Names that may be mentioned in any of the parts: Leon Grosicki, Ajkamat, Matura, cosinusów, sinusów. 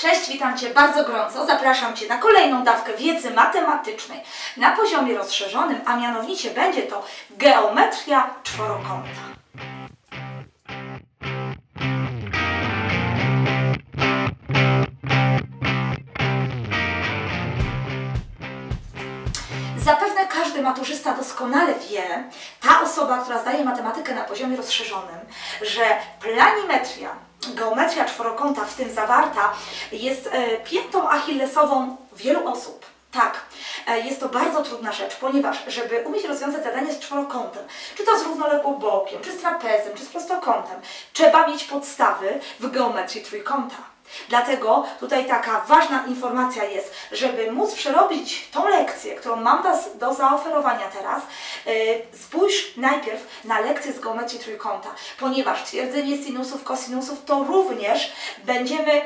Cześć, witam Cię bardzo gorąco, zapraszam Cię na kolejną dawkę wiedzy matematycznej na poziomie rozszerzonym, a mianowicie będzie to geometria czworokąta. Zapewne każdy maturzysta doskonale wie, ta osoba, która zdaje matematykę na poziomie rozszerzonym, że planimetria, geometria czworokąta w tym zawarta, jest piętą achillesową wielu osób. Tak, jest to bardzo trudna rzecz, ponieważ żeby umieć rozwiązać zadanie z czworokątem, czy to z równoległym bokiem, czy z trapezem, czy z prostokątem, trzeba mieć podstawy w geometrii trójkąta. Dlatego tutaj taka ważna informacja jest, żeby móc przerobić tą lekcję, którą mam do zaoferowania teraz, spójrz najpierw na lekcję z geometrii trójkąta, ponieważ twierdzenie sinusów, kosinusów to również będziemy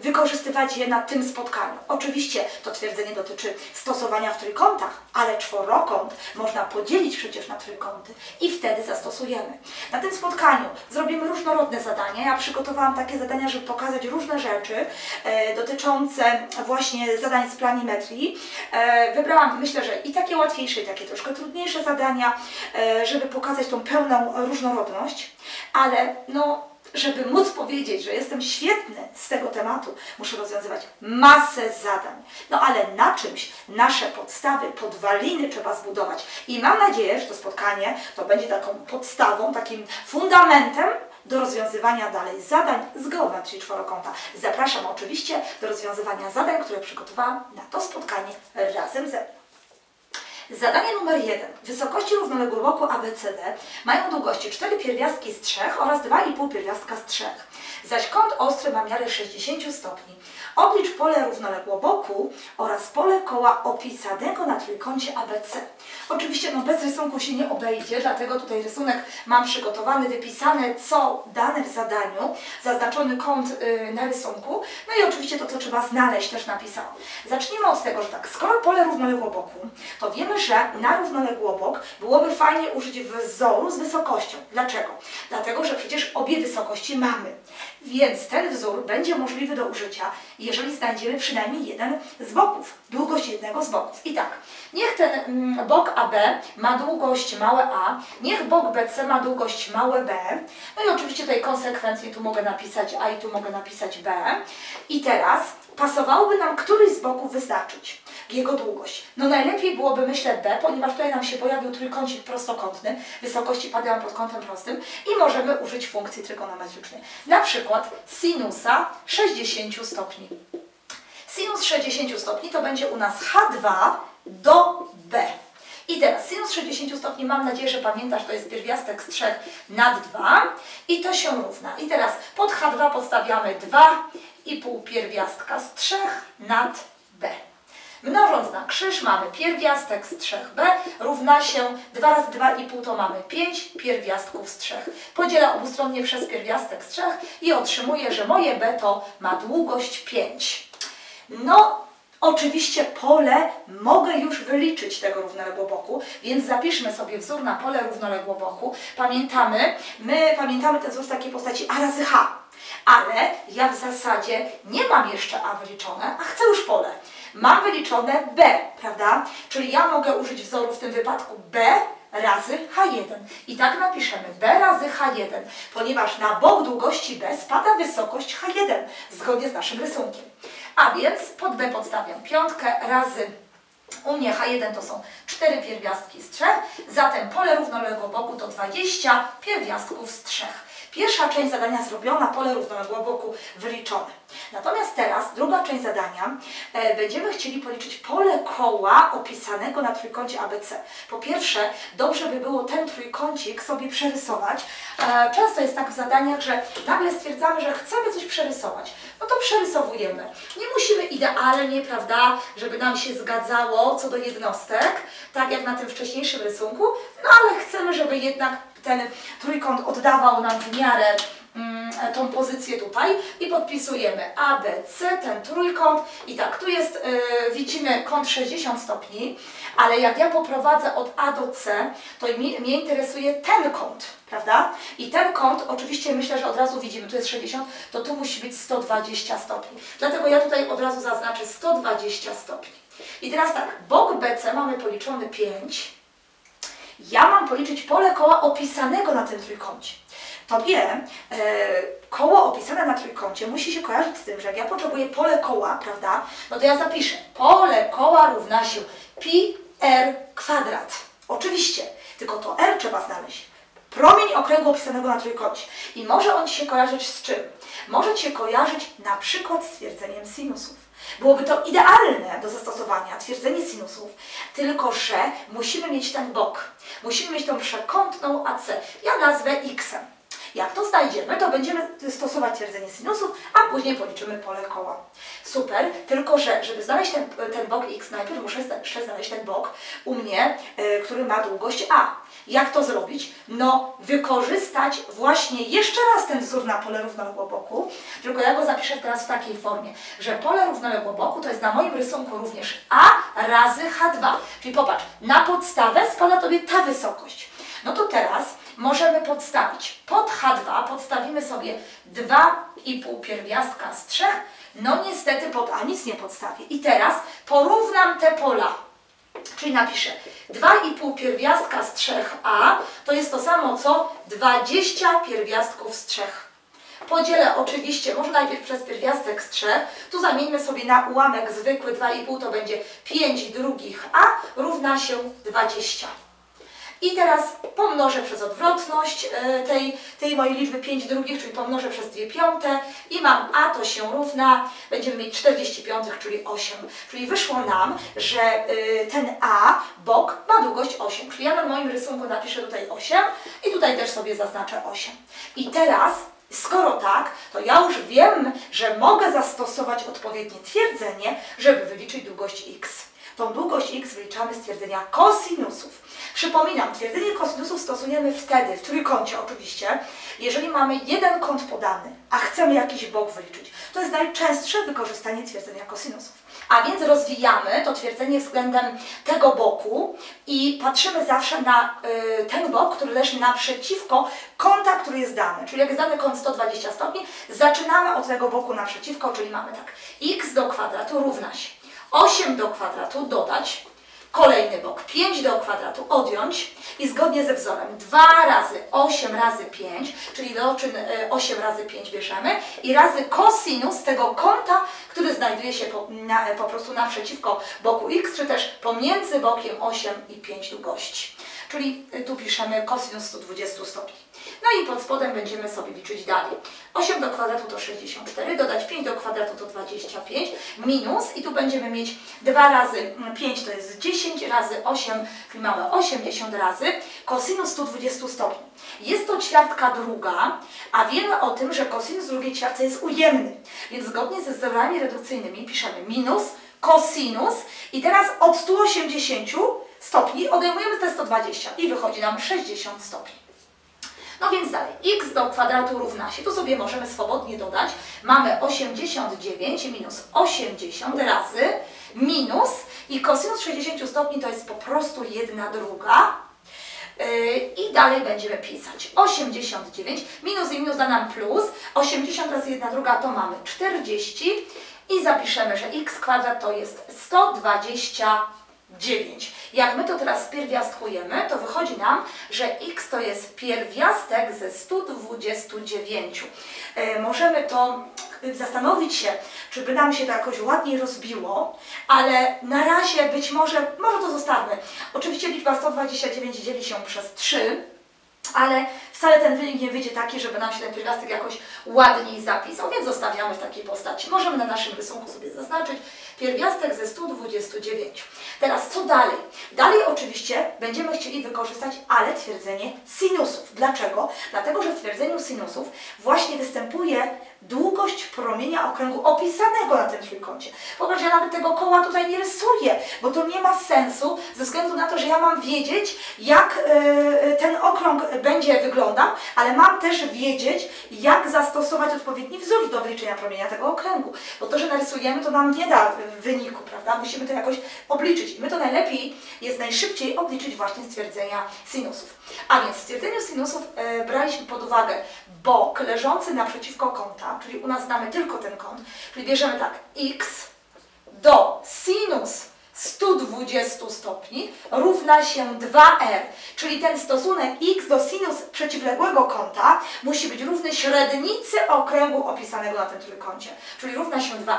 wykorzystywać je na tym spotkaniu. Oczywiście to twierdzenie dotyczy stosowania w trójkątach, ale czworokąt można podzielić przecież na trójkąty i wtedy zastosujemy. Na tym spotkaniu zrobimy różnorodne zadania. Ja przygotowałam takie zadania, żeby pokazać różne rzeczy dotyczące właśnie zadań z planimetrii. Wybrałam, myślę, że i takie łatwiejsze, i takie troszkę trudniejsze zadania, żeby pokazać tą pełną różnorodność, ale no, żeby móc powiedzieć, że jestem świetny z tego tematu, muszę rozwiązywać masę zadań. No ale na czymś nasze podstawy, podwaliny trzeba zbudować. I mam nadzieję, że to spotkanie to będzie taką podstawą, takim fundamentem do rozwiązywania dalej zadań z geometrii czworokąta. Zapraszam oczywiście do rozwiązywania zadań, które przygotowałam na to spotkanie razem ze mną. Zadanie numer 1. Wysokości równoległego boku ABCD mają długości 4 pierwiastki z 3 oraz 2,5 pierwiastka z 3, zaś kąt ostry ma miarę 60 stopni. Oblicz pole równoległoboku oraz pole koła opisanego na trójkącie ABC. Oczywiście no, bez rysunku się nie obejdzie, dlatego tutaj rysunek mam przygotowany, wypisane co dane w zadaniu, zaznaczony kąt na rysunku, no i oczywiście to, co trzeba znaleźć, też napisałam. Zacznijmy od tego, że tak, skoro pole równoległoboku, to wiemy, że na równoległobok byłoby fajnie użyć wzoru z wysokością. Dlaczego? Dlatego, że przecież obie wysokości mamy. Więc ten wzór będzie możliwy do użycia, jeżeli znajdziemy przynajmniej jeden z boków, długość jednego z boków. I tak, niech ten bok AB ma długość małe a, niech bok BC ma długość małe b, no i oczywiście tutaj konsekwentnie tu mogę napisać a i tu mogę napisać b. I teraz pasowałoby nam któryś z boków wyznaczyć jego długość. No najlepiej byłoby, myślę, B, ponieważ tutaj nam się pojawił trójkącik prostokątny, wysokości padają pod kątem prostym i możemy użyć funkcji trygonometrycznej. Na przykład sinusa 60 stopni. Sinus 60 stopni to będzie u nas H2 do B. I teraz sinus 60 stopni, mam nadzieję, że pamiętasz, to jest pierwiastek z 3 nad 2 i to się równa. I teraz pod H2 podstawiamy 2,5 pierwiastka z 3 nad B. Mnożąc na krzyż mamy pierwiastek z 3b równa się 2 razy 2,5 to mamy 5 pierwiastków z 3. Podzielę obustronnie przez pierwiastek z 3 i otrzymuję, że moje b to ma długość 5. No, oczywiście pole mogę już wyliczyć tego równoległoboku, więc zapiszmy sobie wzór na pole równoległoboku. Pamiętamy ten wzór w takiej postaci a razy h, ale ja w zasadzie nie mam jeszcze a wyliczone, a chcę już pole. Mam wyliczone B, prawda? Czyli ja mogę użyć wzoru w tym wypadku B razy H1. I tak napiszemy B razy H1, ponieważ na bok długości B spada wysokość H1, zgodnie z naszym rysunkiem. A więc pod B podstawiam piątkę razy, u mnie H1 to są 4 pierwiastki z 3, zatem pole równoległoboku to 20 pierwiastków z 3. Pierwsza część zadania zrobiona, pole równoległoboku wyliczone. Natomiast teraz druga część zadania, będziemy chcieli policzyć pole koła opisanego na trójkącie ABC. Po pierwsze, dobrze by było ten trójkącik sobie przerysować. Często jest tak w zadaniach, że nagle stwierdzamy, że chcemy coś przerysować. No to przerysowujemy. Nie musimy idealnie, prawda, żeby nam się zgadzało co do jednostek, tak jak na tym wcześniejszym rysunku, no ale chcemy, żeby jednak ten trójkąt oddawał nam w miarę tą pozycję tutaj i podpisujemy ABC, ten trójkąt i tak, tu jest, widzimy kąt 60 stopni, ale jak ja poprowadzę od A do C, to mnie interesuje ten kąt, prawda? I ten kąt, oczywiście myślę, że od razu widzimy, tu jest 60, to tu musi być 120 stopni. Dlatego ja tutaj od razu zaznaczę 120 stopni. I teraz tak, bok BC mamy policzony 5. Ja mam policzyć pole koła opisanego na tym trójkącie. Tobie koło opisane na trójkącie musi się kojarzyć z tym, że jak ja potrzebuję pole koła, prawda, no to ja zapiszę pole koła równa się pi r kwadrat. Oczywiście, tylko to r trzeba znaleźć. Promień okręgu opisanego na trójkącie. I może on Ci się kojarzyć z czym? Może Ci się kojarzyć na przykład z twierdzeniem sinusów. Byłoby to idealne do zastosowania, twierdzenie sinusów, tylko że musimy mieć ten bok. Musimy mieć tą przekątną AC. Ja nazwę x-em. Jak to znajdziemy, to będziemy stosować twierdzenie sinusów, a później policzymy pole koła. Super, tylko że żeby znaleźć ten bok x, najpierw muszę jeszcze znaleźć ten bok u mnie, który ma długość a. Jak to zrobić? No wykorzystać właśnie jeszcze raz ten wzór na pole równoległego boku, tylko ja go zapiszę teraz w takiej formie, że pole równoległego boku to jest na moim rysunku również a razy h2. Czyli popatrz, na podstawę spada Tobie ta wysokość. No to teraz możemy podstawić. Pod H2 podstawimy sobie 2,5 pierwiastka z 3. No niestety pod A nic nie podstawię. I teraz porównam te pola. Czyli napiszę 2,5 pierwiastka z 3A to jest to samo co 20 pierwiastków z 3. Podzielę oczywiście, może najpierw przez pierwiastek z 3. Tu zamieńmy sobie na ułamek zwykły 2,5 to będzie 5 drugich A równa się 20. I teraz pomnożę przez odwrotność tej mojej liczby 5 drugich, czyli pomnożę przez 2 piąte i mam a to się równa, będziemy mieć 45, czyli 8. Czyli wyszło nam, że ten a, bok, ma długość 8. Czyli ja na moim rysunku napiszę tutaj 8 i tutaj też sobie zaznaczę 8. I teraz, skoro tak, to ja już wiem, że mogę zastosować odpowiednie twierdzenie, żeby wyliczyć długość x. Tą długość x wyliczamy z twierdzenia kosinusów. Przypominam, twierdzenie kosinusów stosujemy wtedy, w trójkącie oczywiście, jeżeli mamy jeden kąt podany, a chcemy jakiś bok wyliczyć. To jest najczęstsze wykorzystanie twierdzenia kosinusów. A więc rozwijamy to twierdzenie względem tego boku i patrzymy zawsze na ten bok, który leży naprzeciwko kąta, który jest dany. Czyli jak jest dany kąt 120 stopni, zaczynamy od tego boku naprzeciwko, czyli mamy tak, x do kwadratu równa się 8 do kwadratu dodać, kolejny bok 5 do kwadratu odjąć i zgodnie ze wzorem 2 razy 8 razy 5, czyli doczyn 8 razy 5 bierzemy i razy kosinus tego kąta, który znajduje się po prostu naprzeciwko boku x, czy też pomiędzy bokiem 8 i 5 długości. Czyli tu piszemy kosinus 120 stopni. No i pod spodem będziemy sobie liczyć dalej. 8 do kwadratu to 64, dodać 5 do kwadratu to 25, minus i tu będziemy mieć 2 razy 5 to jest 10 razy 8, czyli mamy 80 razy kosinus 120 stopni. Jest to ćwiartka druga, a wiemy o tym, że kosinus drugiej ćwiartce jest ujemny, więc zgodnie ze wzorami redukcyjnymi piszemy minus kosinus i teraz od 180 stopni odejmujemy te 120 i wychodzi nam 60 stopni. No więc dalej, x do kwadratu równa się, tu sobie możemy swobodnie dodać, mamy 89 minus 80 razy minus i kosinus 60 stopni to jest po prostu 1/2 i dalej będziemy pisać 89 minus i minus da nam plus, 80 razy 1/2 to mamy 40 i zapiszemy, że x kwadrat to jest 129. Jak my to teraz pierwiastkujemy, to wychodzi nam, że x to jest pierwiastek ze 129. Możemy to zastanowić się, czy by nam się to jakoś ładniej rozbiło, ale na razie być może to zostawmy. Oczywiście liczba 129 dzieli się przez 3, ale wcale ten wynik nie wyjdzie taki, żeby nam się ten pierwiastek jakoś ładniej zapisał, więc zostawiamy w takiej postaci. Możemy na naszym rysunku sobie zaznaczyć pierwiastek ze 129. Teraz co dalej? Dalej oczywiście będziemy chcieli wykorzystać, ale twierdzenie sinusów. Dlaczego? Dlatego, że w twierdzeniu sinusów właśnie występuje długość promienia okręgu opisanego na tym trójkącie. Popatrz, ja nawet tego koła tutaj nie rysuję, bo to nie ma sensu ze względu na to, że ja mam wiedzieć, jak ten okrąg będzie wyglądał, ale mam też wiedzieć, jak zastosować odpowiedni wzór do wyliczenia promienia tego okręgu. Bo to, że narysujemy, to nam nie da wyniku, prawda? Musimy to jakoś obliczyć. I my to najlepiej jest najszybciej obliczyć właśnie z stwierdzenia sinusów. A więc w stwierdzeniu sinusów braliśmy pod uwagę bok leżący naprzeciwko kąta, czyli u nas znamy tylko ten kąt, czyli bierzemy tak x do sinus 120 stopni równa się 2r, czyli ten stosunek x do sinus przeciwległego kąta musi być równy średnicy okręgu opisanego na tym trójkącie, czyli równa się 2r.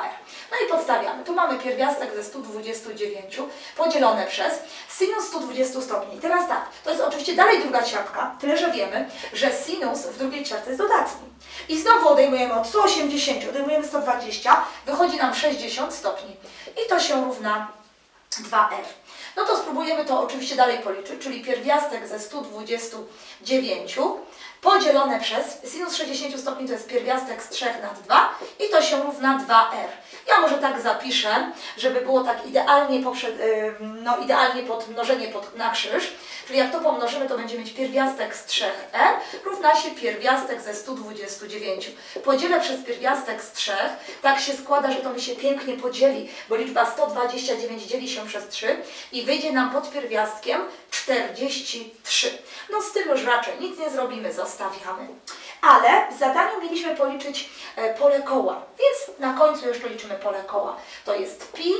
No i podstawiamy. Tu mamy pierwiastek ze 129 podzielone przez sinus 120 stopni. I teraz tak, to jest oczywiście dalej druga ćwiartka, tyle że wiemy, że sinus w drugiej ćwiartce jest dodatni. I znowu odejmujemy od 180, odejmujemy 120, wychodzi nam 60 stopni. I to się równa 2r. No to spróbujemy to oczywiście dalej policzyć, czyli pierwiastek ze 129 podzielone przez sinus 60 stopni to jest pierwiastek z 3 nad 2 i to się równa 2r. Ja może tak zapiszę, żeby było tak idealnie, idealnie podmnożenie na krzyż, czyli jak to pomnożymy, to będziemy mieć pierwiastek z 3r równa się pierwiastek ze 129. Podzielę przez pierwiastek z 3, tak się składa, że to mi się pięknie podzieli, bo liczba 129 dzieli się przez 3 i wyjdzie nam pod pierwiastkiem 43. No z tym już raczej nic nie zrobimy, zostawiamy. Ale w zadaniu mieliśmy policzyć pole koła, więc na końcu jeszcze liczymy pole koła. To jest pi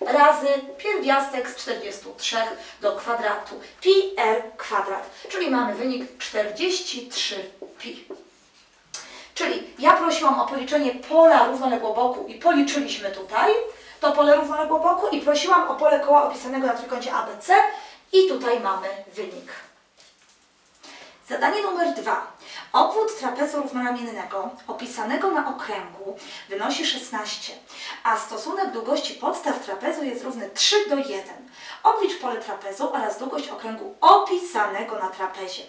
razy pierwiastek z 43 do kwadratu, pi r kwadrat, czyli mamy wynik 43 pi. Czyli ja prosiłam o policzenie pola równoległego boku i policzyliśmy tutaj to pole równoległego boku i prosiłam o pole koła opisanego na trójkącie ABC i tutaj mamy wynik. Zadanie numer 2. Obwód trapezu równoramiennego opisanego na okręgu wynosi 16, a stosunek długości podstaw trapezu jest równy 3 do 1. Oblicz pole trapezu oraz długość okręgu opisanego na trapezie.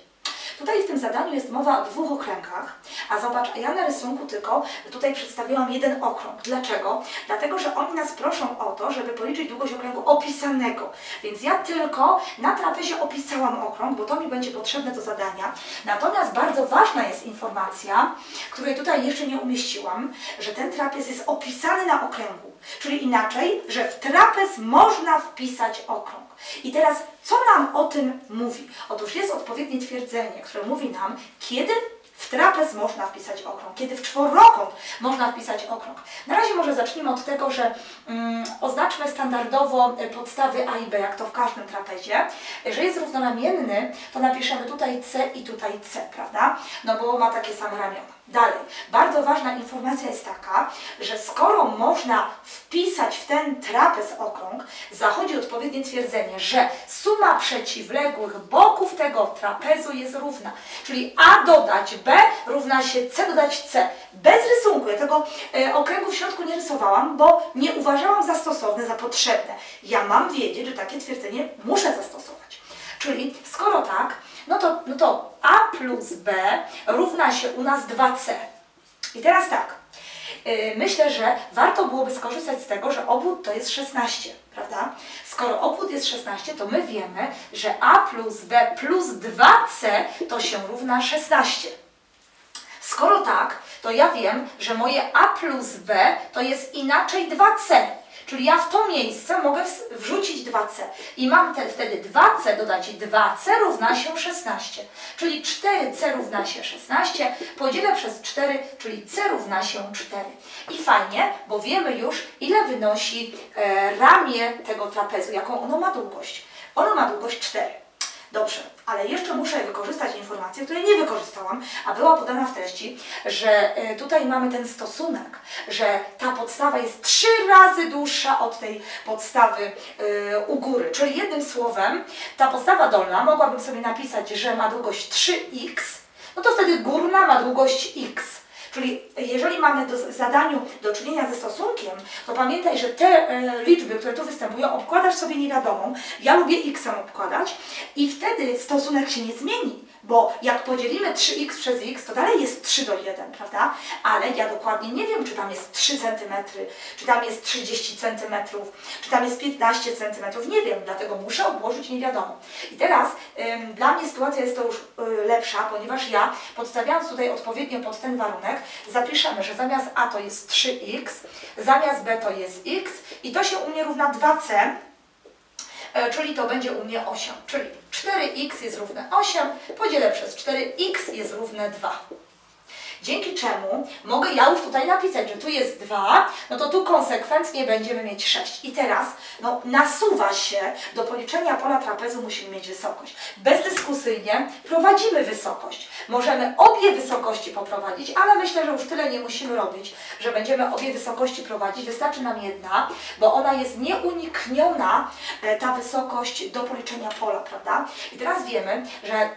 Tutaj w tym zadaniu jest mowa o dwóch okręgach, a zobacz, ja na rysunku tylko tutaj przedstawiłam jeden okrąg. Dlaczego? Dlatego, że oni nas proszą o to, żeby policzyć długość okręgu opisanego, więc ja tylko na trapezie opisałam okrąg, bo to mi będzie potrzebne do zadania. Natomiast bardzo ważna jest informacja, której tutaj jeszcze nie umieściłam, że ten trapez jest opisany na okręgu, czyli inaczej, że w trapez można wpisać okrąg. I teraz, co nam o tym mówi? Otóż jest odpowiednie twierdzenie, które mówi nam, kiedy w trapez można wpisać okrąg, kiedy w czworokąt można wpisać okrąg. Na razie może zacznijmy od tego, że oznaczmy standardowo podstawy A i B, jak to w każdym trapezie. Jeżeli jest równoramienny, to napiszemy tutaj C i tutaj C, prawda? No bo ma takie same ramiona. Dalej, bardzo ważna informacja jest taka, że skoro można wpisać w ten trapez okrąg, zachodzi odpowiednie twierdzenie, że suma przeciwległych boków tego trapezu jest równa. Czyli A dodać B równa się C dodać C. Bez rysunku, ja tego okręgu w środku nie rysowałam, bo nie uważałam za stosowne, za potrzebne. Ja mam wiedzieć, że takie twierdzenie muszę zastosować. Czyli skoro tak, no to A plus B równa się u nas 2C. I teraz tak, myślę, że warto byłoby skorzystać z tego, że obwód to jest 16, prawda? Skoro obwód jest 16, to my wiemy, że A plus B plus 2C to się równa 16. Skoro tak, to ja wiem, że moje A plus B to jest inaczej 2C. Czyli ja w to miejsce mogę wrzucić 2C i mam wtedy 2C dodać 2C równa się 16, czyli 4C równa się 16, podzielę przez 4, czyli C równa się 4. I fajnie, bo wiemy już, ile wynosi ramię tego trapezu, jaką ono ma długość. Ono ma długość 4. Dobrze, ale jeszcze muszę wykorzystać informację, której nie wykorzystałam, a była podana w treści, że tutaj mamy ten stosunek, że ta podstawa jest 3 razy dłuższa od tej podstawy u góry. Czyli jednym słowem, ta podstawa dolna, mogłabym sobie napisać, że ma długość 3x, no to wtedy górna ma długość x. Czyli jeżeli mamy w zadaniu do czynienia ze stosunkiem, to pamiętaj, że te liczby, które tu występują, obkładasz sobie niewiadomą. Ja lubię x-em obkładać i wtedy stosunek się nie zmieni, bo jak podzielimy 3x przez x, to dalej jest 3 do 1, prawda? Ale ja dokładnie nie wiem, czy tam jest 3 cm, czy tam jest 30 cm, czy tam jest 15 cm, nie wiem, dlatego muszę obłożyć niewiadomą. I teraz dla mnie sytuacja jest to już lepsza, ponieważ ja, podstawiając tutaj odpowiednio pod ten warunek, zapiszemy, że zamiast a to jest 3x, zamiast b to jest x i to się u mnie równa 2c, czyli to będzie u mnie 8, czyli 4x jest równe 8, podzielę przez 4x jest równe 2. Dzięki czemu mogę ja już tutaj napisać, że tu jest 2, no to tu konsekwentnie będziemy mieć 6. I teraz no, nasuwa się, do policzenia pola trapezu musimy mieć wysokość. Bezdyskusyjnie prowadzimy wysokość. Możemy obie wysokości poprowadzić, ale myślę, że już tyle nie musimy robić, że będziemy obie wysokości prowadzić. Wystarczy nam jedna, bo ona jest nieunikniona, ta wysokość do policzenia pola, prawda? I teraz wiemy, że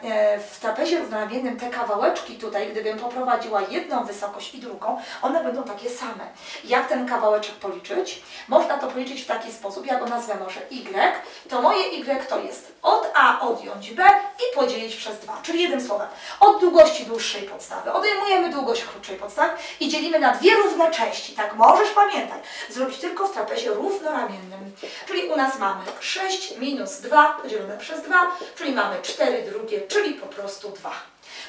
w trapezie równomiernym te kawałeczki tutaj, gdybym poprowadził jedną wysokość i drugą, one będą takie same. Jak ten kawałeczek policzyć? Można to policzyć w taki sposób, ja go nazwę może y, to moje y to jest od a odjąć b i podzielić przez 2, czyli jednym słowem. Od długości dłuższej podstawy odejmujemy długość krótszej podstawy i dzielimy na dwie równe części. Tak możesz pamiętać, zrobić tylko w trapezie równoramiennym. Czyli u nas mamy 6 minus 2 podzielone przez 2, czyli mamy 4 drugie, czyli po prostu 2.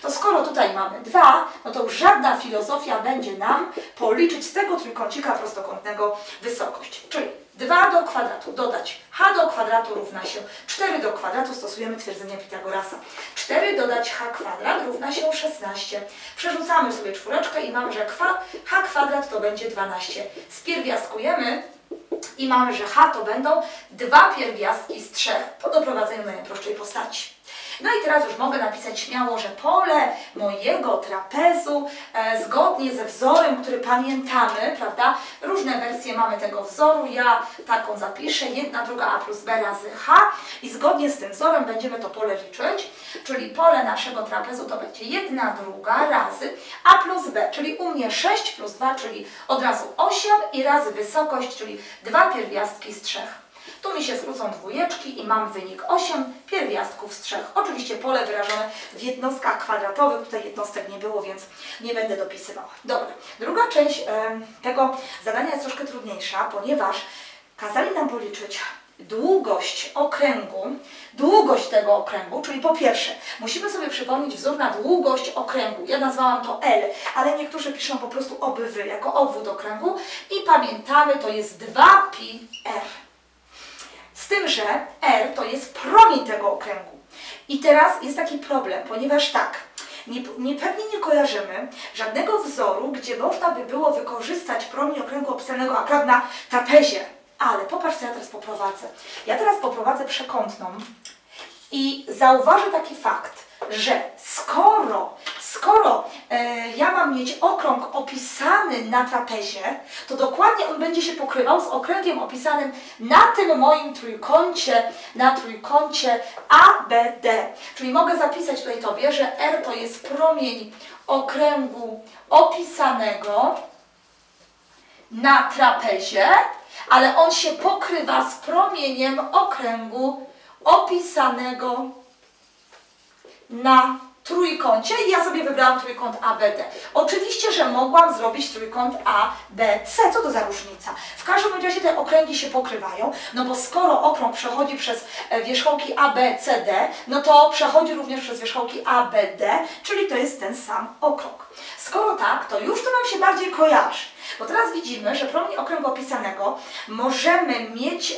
To skoro tutaj mamy 2, no to już żadna filozofia będzie nam policzyć z tego trójkącika prostokątnego wysokość. Czyli 2 do kwadratu dodać h do kwadratu równa się 4 do kwadratu, stosujemy twierdzenie Pitagorasa. 4 dodać h kwadrat równa się 16. Przerzucamy sobie czwóreczkę i mamy, że h kwadrat to będzie 12. Spierwiastkujemy i mamy, że h to będą 2 pierwiastki z 3 po doprowadzeniu do najprostszej postaci. No i teraz już mogę napisać śmiało, że pole mojego trapezu zgodnie ze wzorem, który pamiętamy, prawda? Różne wersje mamy tego wzoru, ja taką zapiszę, 1/2 a plus b razy h i zgodnie z tym wzorem będziemy to pole liczyć, czyli pole naszego trapezu to będzie 1/2 razy a plus b, czyli u mnie 6 plus 2, czyli od razu 8 i razy wysokość, czyli 2 pierwiastki z 3. Tu mi się skrócą dwójeczki i mam wynik 8 pierwiastków z 3. Oczywiście pole wyrażone w jednostkach kwadratowych. Tutaj jednostek nie było, więc nie będę dopisywała. Dobra, druga część tego zadania jest troszkę trudniejsza, ponieważ kazali nam policzyć długość okręgu, długość tego okręgu, czyli po pierwsze musimy sobie przypomnieć wzór na długość okręgu. Ja nazwałam to L, ale niektórzy piszą po prostu obwy jako obwód okręgu i pamiętamy, to jest 2πr. Z tym, że R to jest promień tego okręgu. I teraz jest taki problem, ponieważ tak, pewnie nie kojarzymy żadnego wzoru, gdzie można by było wykorzystać promień okręgu opisanego akurat na trapezie. Ale popatrz, co ja teraz poprowadzę. Ja teraz poprowadzę przekątną i zauważę taki fakt, że skoro ja mam mieć okrąg opisany na trapezie, to dokładnie on będzie się pokrywał z okręgiem opisanym na tym moim trójkącie, na trójkącie ABD. Czyli mogę zapisać tutaj tobie, że R to jest promień okręgu opisanego na trapezie, ale on się pokrywa z promieniem okręgu opisanego na trójkącie i ja sobie wybrałam trójkąt ABD. Oczywiście, że mogłam zrobić trójkąt ABC. Co to za różnica? W każdym razie te okręgi się pokrywają, no bo skoro okrąg przechodzi przez wierzchołki ABCD, no to przechodzi również przez wierzchołki ABD, czyli to jest ten sam okrąg. Skoro tak, to już to nam się bardziej kojarzy. Bo teraz widzimy, że promień okręgu opisanego możemy mieć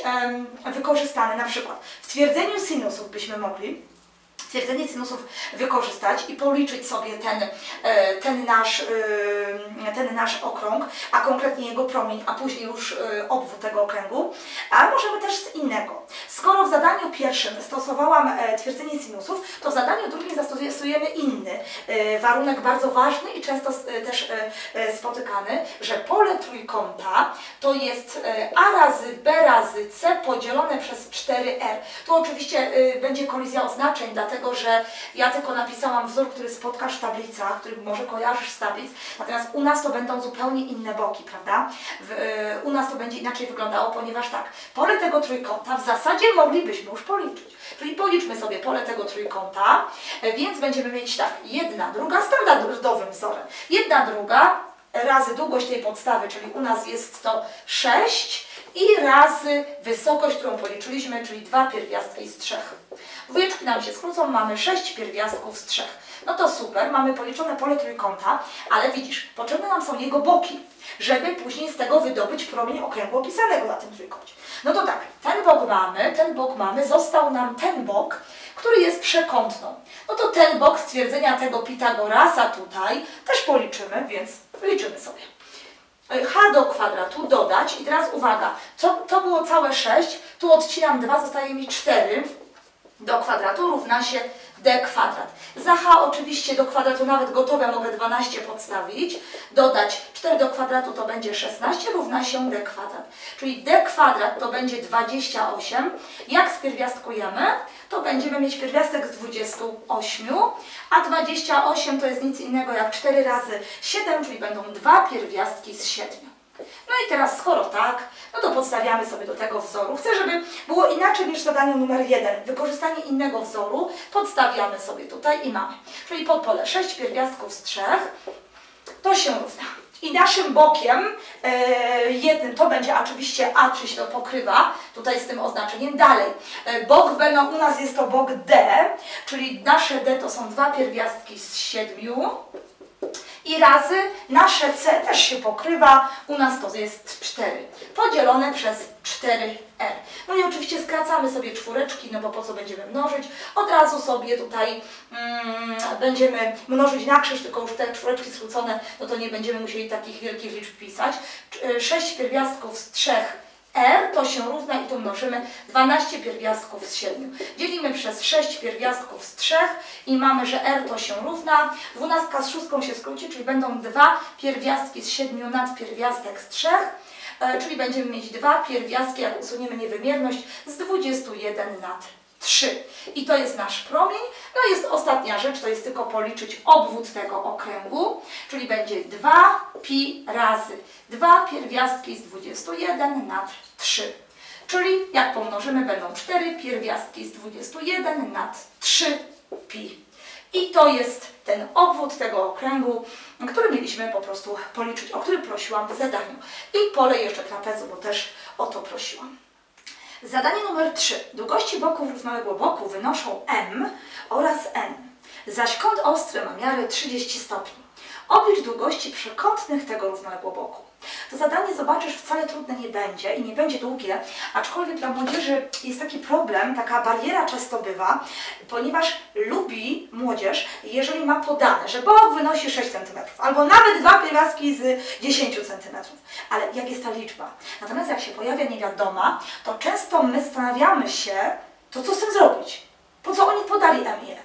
wykorzystany na przykład w twierdzeniu sinusów byśmy mogli twierdzenie sinusów wykorzystać i policzyć sobie ten nasz okrąg, a konkretnie jego promień, a później już obwód tego okręgu, ale możemy też z innego. Skoro w zadaniu pierwszym stosowałam twierdzenie sinusów, to w zadaniu drugim zastosujemy inny warunek bardzo ważny i często też spotykany, że pole trójkąta to jest a razy b razy c podzielone przez 4r. Tu oczywiście będzie kolizja oznaczeń, dlatego dlatego że ja tylko napisałam wzór, który spotkasz w tablicach, który może kojarzysz z tablic, natomiast u nas to będą zupełnie inne boki, prawda? U nas to będzie inaczej wyglądało, ponieważ tak, pole tego trójkąta w zasadzie moglibyśmy już policzyć. Czyli policzmy sobie pole tego trójkąta, więc będziemy mieć tak, jedna, druga, standardowym wzorem, jedna, druga, razy długość tej podstawy, czyli u nas jest to 6 i razy wysokość, którą policzyliśmy, czyli 2 pierwiastki z 3. Dwójeczki nam się skrócą, mamy 6 pierwiastków z 3. No to super, mamy policzone pole trójkąta, ale widzisz, potrzebne nam są jego boki, żeby później z tego wydobyć promień okręgu opisanego na tym trójkącie. No to tak, ten bok mamy, został nam ten bok, który jest przekątną. No to ten bok stwierdzenia tego Pitagorasa tutaj też policzymy, więc liczymy sobie. H do kwadratu dodać i teraz uwaga, to było całe 6, tu odcinam 2, zostaje mi 4 do kwadratu równa się d kwadrat. Za h oczywiście do kwadratu nawet gotowe mogę 12 podstawić, dodać 4 do kwadratu to będzie 16 równa się d kwadrat. Czyli d kwadrat to będzie 28. Jak spierwiastkujemy, to będziemy mieć pierwiastek z 28, a 28 to jest nic innego jak 4 razy 7, czyli będą 2 pierwiastki z 7. No i teraz skoro tak, no to podstawiamy sobie do tego wzoru. Chcę, żeby było inaczej niż w zadaniu numer 1. Wykorzystanie innego wzoru podstawiamy sobie tutaj i mamy. Czyli pod pole 6 pierwiastków z 3, to się równa. I naszym bokiem jednym to będzie oczywiście A, czyli się to pokrywa tutaj z tym oznaczeniem. Dalej, bok B, no u nas jest to bok D, czyli nasze D to są 2 pierwiastki z 7. I razy nasze C też się pokrywa, u nas to jest 4, podzielone przez 4R. No i oczywiście skracamy sobie czwóreczki, no bo po co będziemy mnożyć? Od razu sobie tutaj będziemy mnożyć na krzyż, tylko już te czwóreczki skrócone, no to nie będziemy musieli takich wielkich liczb pisać. 6 pierwiastków z 3R to się równa i tu mnożymy 12 pierwiastków z 7. Dzielimy przez 6 pierwiastków z 3 i mamy, że R to się równa. 12 z 6 się skróci, czyli będą 2 pierwiastki z 7 nad pierwiastek z 3, czyli będziemy mieć 2 pierwiastki, jak usuniemy niewymierność, z 21 nad 3. I to jest nasz promień. No i jest ostatnia rzecz, to jest tylko policzyć obwód tego okręgu, czyli będzie 2π razy 2 pierwiastki z 21 nad 3. Czyli jak pomnożymy, będą 4 pierwiastki z 21 nad 3π. I to jest ten obwód tego okręgu, który mieliśmy po prostu policzyć, o który prosiłam w zadaniu. I pole jeszcze trapezu, bo też o to prosiłam. Zadanie numer 3. Długości boków równoległego boku wynoszą m oraz n, zaś kąt ostry ma miarę 30 stopni. Oblicz długości przekątnych tego równoległego boku. To zadanie, zobaczysz, wcale trudne nie będzie i nie będzie długie, aczkolwiek dla młodzieży jest taki problem, taka bariera często bywa, ponieważ lubi młodzież, jeżeli ma podane, że bok wynosi 6 cm, albo nawet 2 pierwiastki z 10 cm, ale jak jest ta liczba? Natomiast jak się pojawia niewiadoma, to często my zastanawiamy się, to co z tym zrobić? Po co oni podali m i n?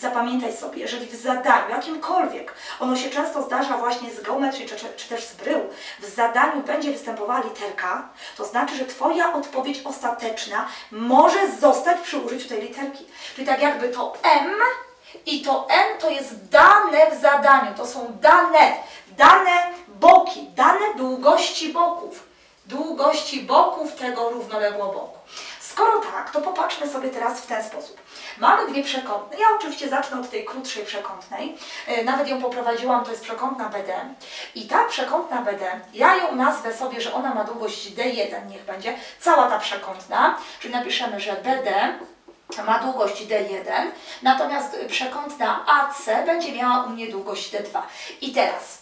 Zapamiętaj sobie, jeżeli w zadaniu jakimkolwiek, ono się często zdarza właśnie z geometrii czy też z brył, w zadaniu będzie występowała literka, to znaczy, że Twoja odpowiedź ostateczna może zostać przy użyciu tej literki. Czyli tak jakby to m i to n to jest dane w zadaniu, to są dane boki, dane długości boków tego równoległego boku. Skoro tak, to popatrzmy sobie teraz w ten sposób. Mamy dwie przekątne. Ja oczywiście zacznę od tej krótszej przekątnej. Nawet ją poprowadziłam, to jest przekątna BD. I ta przekątna BD, ja ją nazwę sobie, że ona ma długość D1, niech będzie cała ta przekątna. Czyli napiszemy, że BD ma długość D1, natomiast przekątna AC będzie miała u mnie długość D2. I teraz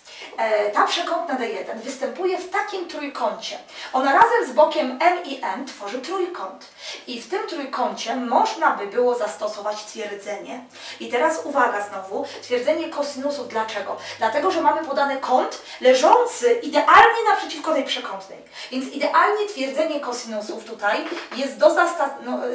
ta przekątna D1 występuje w takim trójkącie. Ona razem z bokiem M i N tworzy trójkąt. I w tym trójkącie można by było zastosować twierdzenie. I teraz uwaga znowu, twierdzenie kosinusów. Dlaczego? Dlatego, że mamy podany kąt leżący idealnie naprzeciwko tej przekątnej. Więc idealnie twierdzenie kosinusów tutaj jest do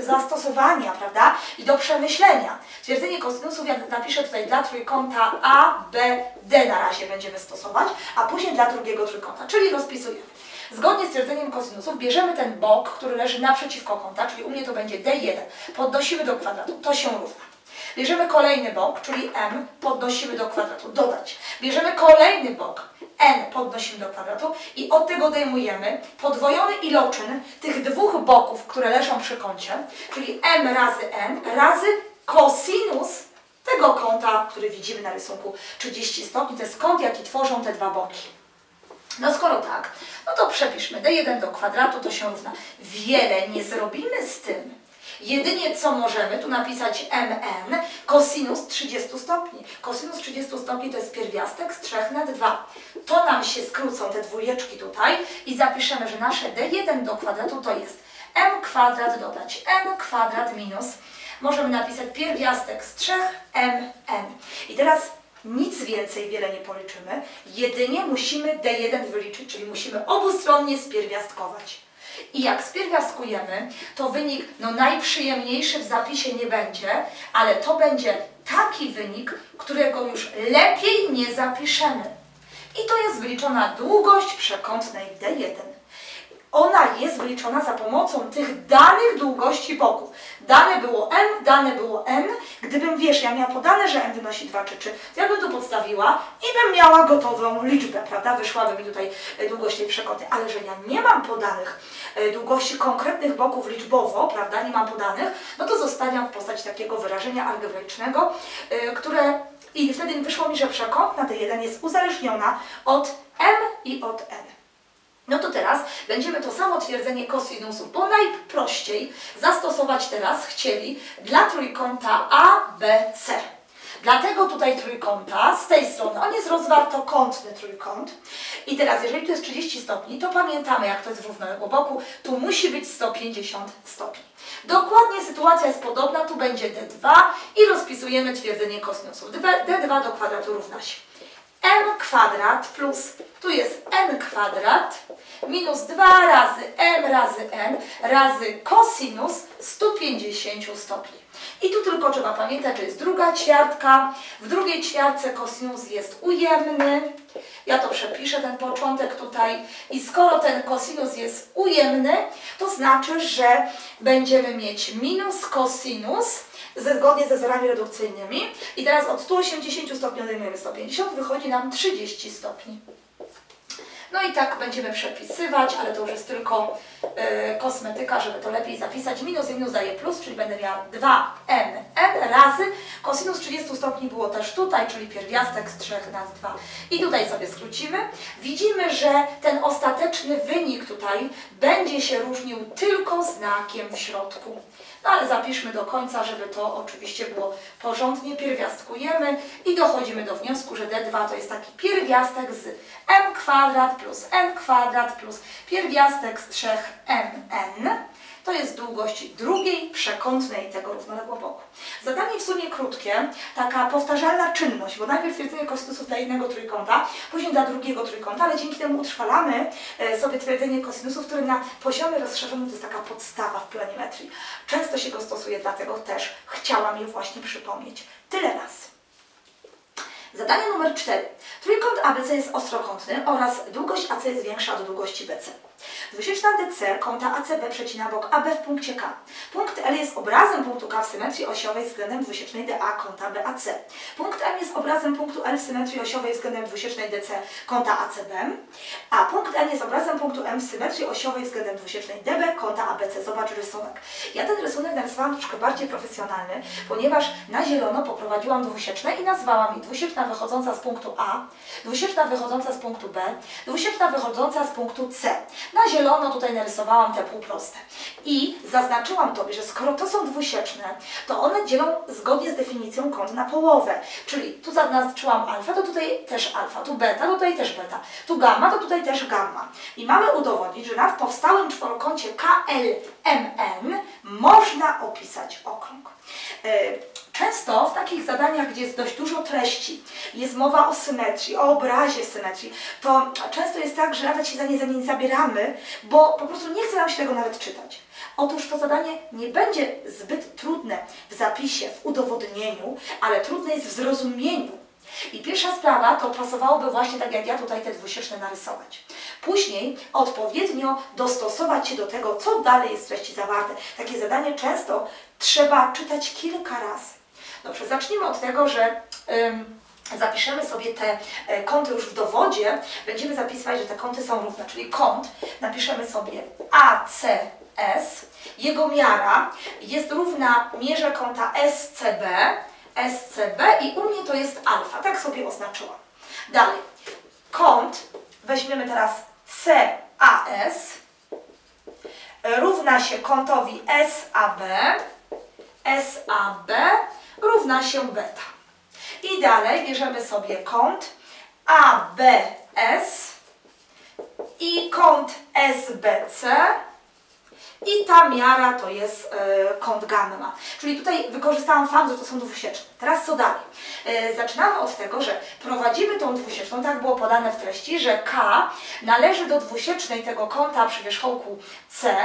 zastosowania, prawda? I do przemyślenia. Twierdzenie kosinusów, jak napiszę tutaj dla trójkąta ABD na razie będziemy stosować, a później dla drugiego trójkąta, czyli rozpisujemy. Zgodnie z twierdzeniem kosinusów bierzemy ten bok, który leży naprzeciwko kąta, czyli u mnie to będzie D1, podnosimy do kwadratu, to się równa. Bierzemy kolejny bok, czyli m, podnosimy do kwadratu, dodać. Bierzemy kolejny bok, n, podnosimy do kwadratu i od tego odejmujemy podwojony iloczyn tych dwóch boków, które leżą przy kącie, czyli m razy n razy kosinus tego kąta, który widzimy na rysunku 30 stopni. To jest kąt, jaki tworzą te dwa boki. No skoro tak, no to przepiszmy d1 do kwadratu, to się równa. Wiele nie zrobimy z tym. Jedynie co możemy, tu napisać mn, kosinus 30 stopni. Kosinus 30 stopni to jest pierwiastek z 3 na 2. To nam się skrócą te dwójeczki tutaj i zapiszemy, że nasze d1 do kwadratu to jest m kwadrat dodać n kwadrat minus. Możemy napisać pierwiastek z 3 mn. I teraz nic więcej, wiele nie policzymy. Jedynie musimy d1 wyliczyć, czyli musimy obustronnie spierwiastkować. I jak spierwiastkujemy, to wynik no, najprzyjemniejszy w zapisie nie będzie, ale to będzie taki wynik, którego już lepiej nie zapiszemy. I to jest wyliczona długość przekątnej D1. Ona jest wyliczona za pomocą tych danych długości boków. Dane było m, dane było n. Gdybym, wiesz, ja miała podane, że m wynosi 2 czy 3, to ja bym tu podstawiła i bym miała gotową liczbę, prawda? Wyszłaby mi tutaj długość tej przekątnej. Ale że ja nie mam podanych długości konkretnych boków liczbowo, prawda? Nie mam podanych, no to zostawiam w postaci takiego wyrażenia algebraicznego, które... I wtedy wyszło mi, że przekątna D1 jest uzależniona od m i od n. No to teraz będziemy to samo twierdzenie kosinusu, bo najprościej zastosować teraz chcieli dla trójkąta ABC. Dlatego tutaj trójkąta z tej strony, on jest rozwartokątny trójkąt. I teraz jeżeli tu jest 30 stopni, to pamiętamy jak to jest w równoległym boku, tu musi być 150 stopni. Dokładnie sytuacja jest podobna, tu będzie D2 i rozpisujemy twierdzenie kosinusów. D2 do kwadratu równa się m kwadrat plus, tu jest n kwadrat, minus 2 razy n razy kosinus 150 stopni. I tu tylko trzeba pamiętać, że jest druga ćwiartka. W drugiej ćwiartce kosinus jest ujemny. Ja to przepiszę, ten początek tutaj. I skoro ten kosinus jest ujemny, to znaczy, że będziemy mieć minus kosinus zgodnie ze wzorami redukcyjnymi. I teraz od 180 stopni odejmujemy 150, wychodzi nam 30 stopni. No i tak będziemy przepisywać, ale to już jest tylko kosmetyka, żeby to lepiej zapisać. Minus i minus daje plus, czyli będę miała 2mn razy. Kosinus 30 stopni było też tutaj, czyli pierwiastek z 3 na 2. I tutaj sobie skrócimy. Widzimy, że ten ostateczny wynik tutaj będzie się różnił tylko znakiem w środku. No ale zapiszmy do końca, żeby to oczywiście było porządnie. Pierwiastkujemy i dochodzimy do wniosku, że D2 to jest taki pierwiastek z m kwadrat plus n kwadrat plus pierwiastek z 3mn. To jest długość drugiej przekątnej tego równoległego boku. Zadanie w sumie krótkie, taka powtarzalna czynność, bo najpierw twierdzenie kosinusów dla jednego trójkąta, później dla drugiego trójkąta, ale dzięki temu utrwalamy sobie twierdzenie kosinusów, które na poziomie rozszerzonym to jest taka podstawa w planimetrii. Często się go stosuje, dlatego też chciałam je właśnie przypomnieć. Tyle raz. Zadanie numer 4. Trójkąt ABC jest ostrokątny oraz długość AC jest większa od długości BC. Dwusieczna DC kąta ACB przecina bok AB w punkcie K. Punkt L jest obrazem punktu K w symetrii osiowej względem dwusiecznej DA kąta BAC. Punkt M jest obrazem punktu L w symetrii osiowej względem dwusiecznej DC kąta ACB, a punkt N jest obrazem punktu M w symetrii osiowej względem dwusiecznej DB kąta ABC. Zobacz rysunek. Ja ten rysunek narysowałam troszkę bardziej profesjonalny, ponieważ na zielono poprowadziłam dwusieczne i nazwałam je dwusieczna wychodząca z punktu A, dwusieczna wychodząca z punktu B, dwusieczna wychodząca z punktu C. Na zielono tutaj narysowałam te półproste. I zaznaczyłam Tobie, że skoro to są dwusieczne, to one dzielą zgodnie z definicją kąt na połowę. Czyli tu zaznaczyłam alfa, to tutaj też alfa, tu beta, to tutaj też beta, tu gamma, to tutaj też gamma. I mamy udowodnić, że nad powstałym czworokącie KLMN można opisać okrąg. Często w takich zadaniach, gdzie jest dość dużo treści, jest mowa o symetrii, o obrazie symetrii, to często jest tak, że nawet się za nie zabieramy, bo po prostu nie chce nam się tego nawet czytać. Otóż to zadanie nie będzie zbyt trudne w zapisie, w udowodnieniu, ale trudne jest w zrozumieniu. I pierwsza sprawa to pasowałoby właśnie tak jak ja tutaj te dwusieczne narysować. Później odpowiednio dostosować się do tego, co dalej jest w treści zawarte. Takie zadanie często trzeba czytać kilka razy. Dobrze, zacznijmy od tego, że zapiszemy sobie te kąty już w dowodzie. Będziemy zapisywać, że te kąty są równe, czyli kąt. Napiszemy sobie ACS. Jego miara jest równa mierze kąta SCB i u mnie to jest alfa. Tak sobie oznaczyłam. Dalej, kąt, weźmiemy teraz CAS, równa się kątowi SAB równa się beta. I dalej bierzemy sobie kąt ABS i kąt SBC i ta miara to jest kąt gamma. Czyli tutaj wykorzystałam fakt, że to są dwusieczne. Teraz co dalej? Zaczynamy od tego, że prowadzimy tą dwusieczną, tak było podane w treści, że K należy do dwusiecznej tego kąta przy wierzchołku C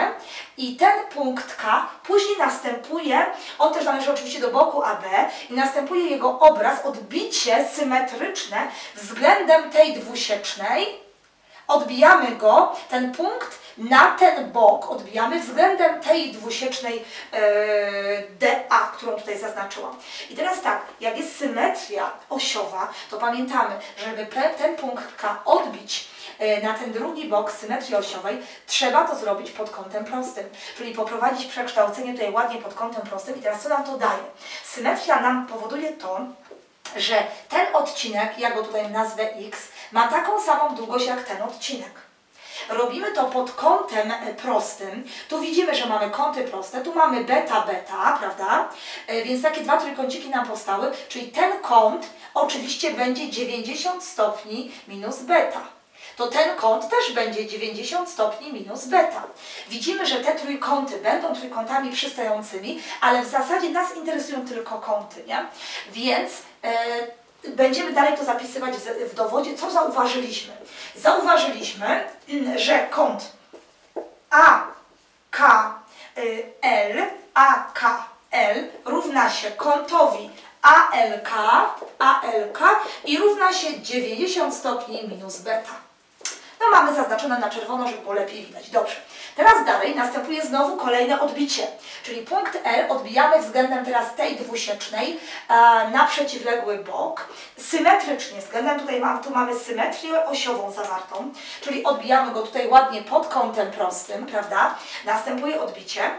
i ten punkt K później następuje, on też należy oczywiście do boku AB i następuje jego obraz, odbicie symetryczne względem tej dwusiecznej. Odbijamy go, ten punkt, na ten bok odbijamy względem tej dwusiecznej DA, którą tutaj zaznaczyłam. I teraz tak, jak jest symetria osiowa, to pamiętamy, żeby ten punkt K odbić na ten drugi bok symetrii osiowej, trzeba to zrobić pod kątem prostym. Czyli poprowadzić przekształcenie tutaj ładnie pod kątem prostym. I teraz co nam to daje? Symetria nam powoduje to, że ten odcinek, ja go tutaj nazwę X, ma taką samą długość jak ten odcinek. Robimy to pod kątem prostym. Tu widzimy, że mamy kąty proste, tu mamy beta, prawda? Więc takie dwa trójkąciki nam powstały, czyli ten kąt oczywiście będzie 90 stopni minus beta. To ten kąt też będzie 90 stopni minus beta. Widzimy, że te trójkąty będą trójkątami przystającymi, ale w zasadzie nas interesują tylko kąty, nie? Więc będziemy dalej to zapisywać w dowodzie. Co zauważyliśmy? Zauważyliśmy, że kąt AKL równa się kątowi ALK i równa się 90 stopni minus beta. No mamy zaznaczone na czerwono, żeby było lepiej widać. Dobrze. Teraz dalej następuje znowu kolejne odbicie. Czyli punkt L odbijamy względem teraz tej dwusiecznej na przeciwległy bok. Symetrycznie względem, tutaj tu mamy symetrię osiową zawartą, czyli odbijamy go tutaj ładnie pod kątem prostym, prawda? Następuje odbicie.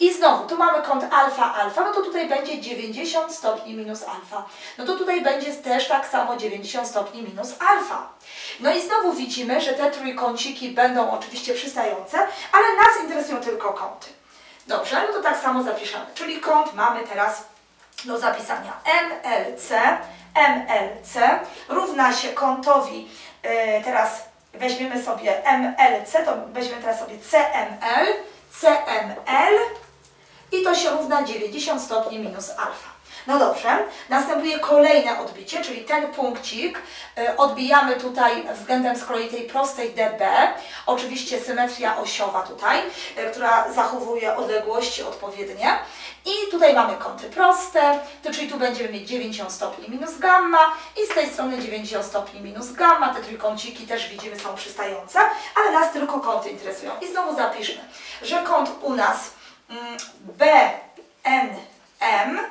I znowu, tu mamy kąt alfa, no to tutaj będzie 90 stopni minus alfa. No to tutaj będzie też tak samo 90 stopni minus alfa. No i znowu widzimy, że te trójkąciki będą oczywiście przystające, ale nas interesują tylko kąty. Dobrze, no to tak samo zapiszemy. Czyli kąt mamy teraz do zapisania MLC równa się kątowi, teraz weźmiemy sobie MLC, to weźmiemy teraz sobie CML i to się równa 90 stopni minus alfa. No dobrze, następuje kolejne odbicie, czyli ten punkcik odbijamy tutaj względem z kolei tej prostej DB, oczywiście symetria osiowa tutaj, która zachowuje odległości odpowiednie. I tutaj mamy kąty proste, czyli tu będziemy mieć 90 stopni minus gamma i z tej strony 90 stopni minus gamma. Te trójkąciki też widzimy są przystające, ale nas tylko kąty interesują. I znowu zapiszmy, że kąt u nas